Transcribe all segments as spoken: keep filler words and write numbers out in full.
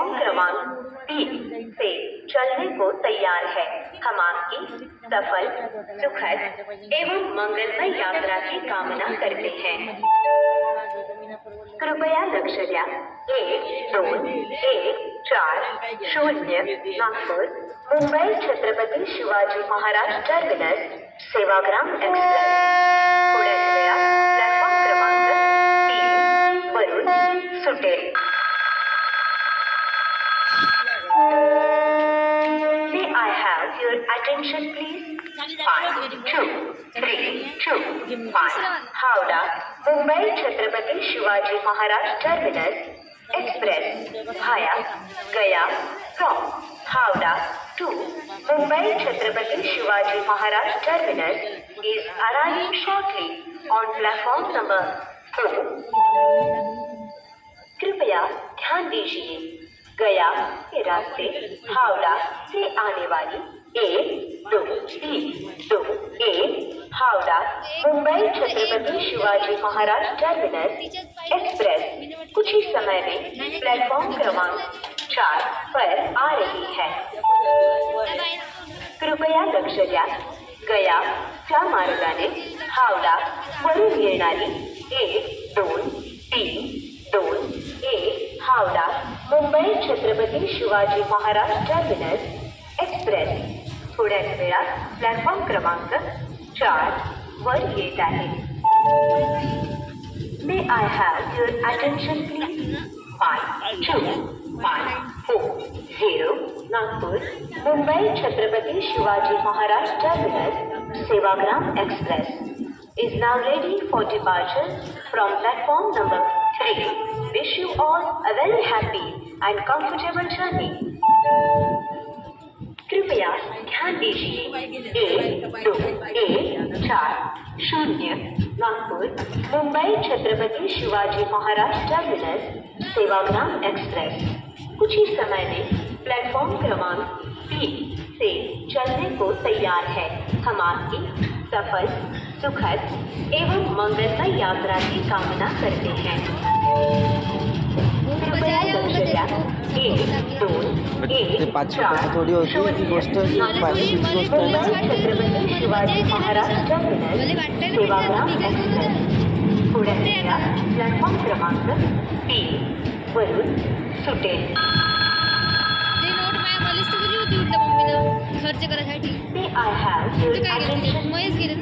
Platform क्रमांक तीन से चलने को तैयार है। हम आपकी सफल, सुखद एवं मंगलमय यात्रा की कामना करते हैं। कृपया लक्ष्य द्या। एक दोन एक चार शून्य नागपुर मुंबई छत्रपति शिवाजी महाराज टर्मिनल सेवाग्राम एक्सप्रेस थोड्याच वेळात प्लॅटफॉर्म क्रमांक तीन वरून सुटेल। May I have your attention please? five two three two one Howrah Mumbai Chhatrapati Shivaji Maharaj Terminal Express via Gaya from Howrah to Mumbai Chhatrapati Shivaji Maharaj Terminal is arriving shortly on platform number four. कृपया ध्यान दीजिए, गया के रास्ते हावड़ा से आने वाली एक दो तीन दो एक हावड़ा मुंबई छत्रपति शिवाजी महाराज टर्मिनल एक्सप्रेस कुछ ही समय में प्लेटफॉर्म क्रमांक चार पर आ रही है। कृपया लक्ष द्या, गया च्या मार्गाने हावड़ा वरून येणारी एक दोन तीन दोन एक हावड़ा मुंबई छत्रपति शिवाजी महाराज टर्मिनल एक्सप्रेस थोड्याच वेळात प्लॅटफॉर्म क्रमांक चार वर येत आहे। May I have your attention please? Five two one four zero Nagpur Mumbai Chhatrapati Shivaji Maharaj terminal Sevagram express is now ready for departure from platform number three. Wish you all a very happy and comfortable journey. कृपया ध्यान दीजिए, एक दो एक चार शून्य Nagpur Mumbai Chhatrapati Shivaji Maharaj terminal Sevagram express कुछ ही समय में प्लेटफॉर्म क्रमांक तीन से चलने को तैयार है। हम आपकी सफल, सुखद एवं मंगलमय यात्रा की कामना करते हैं। छत्रपति शिवाजी महाराज टर्मिनल सेवाग्राम प्लॅटफॉर्म क्रमांक तीन वरून सुटेल। खर्च करायसाठी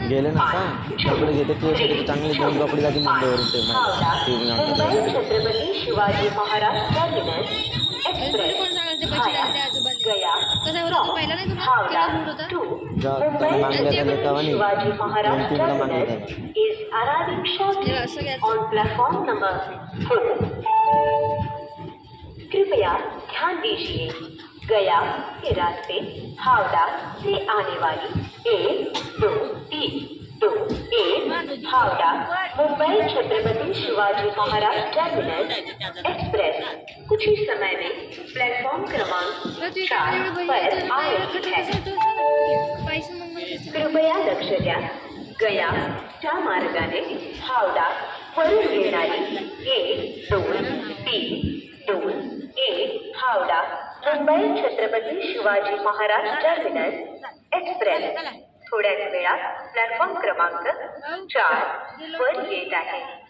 गेले ना कपडे घेते तुझ्यासाठी चांगले दोन कपडे जातील मुंबईवरून छत्रपति शिवाजी महाराज कृपया ध्यान दीजिए, गया के रास्ते हावड़ा से आने वाली एक दो तीन दो एक हावड़ा मुंबई छत्रपति शिवाजी महाराज टर्मिनल एक्सप्रेस कुछ ही समय में प्लेटफॉर्म क्रमांक चार पर आ रही है। कृपया लक्ष द्या, गया च्या मार्गाने हावड़ा वरून येणारी एक दोन तीन दोन एक हावड़ा मुंबई छत्रपति शिवाजी महाराज टर्मिनल एक्सप्रेस थोड्याच वेळात प्लॅटफॉर्म क्रमांक चार वर येत आहे।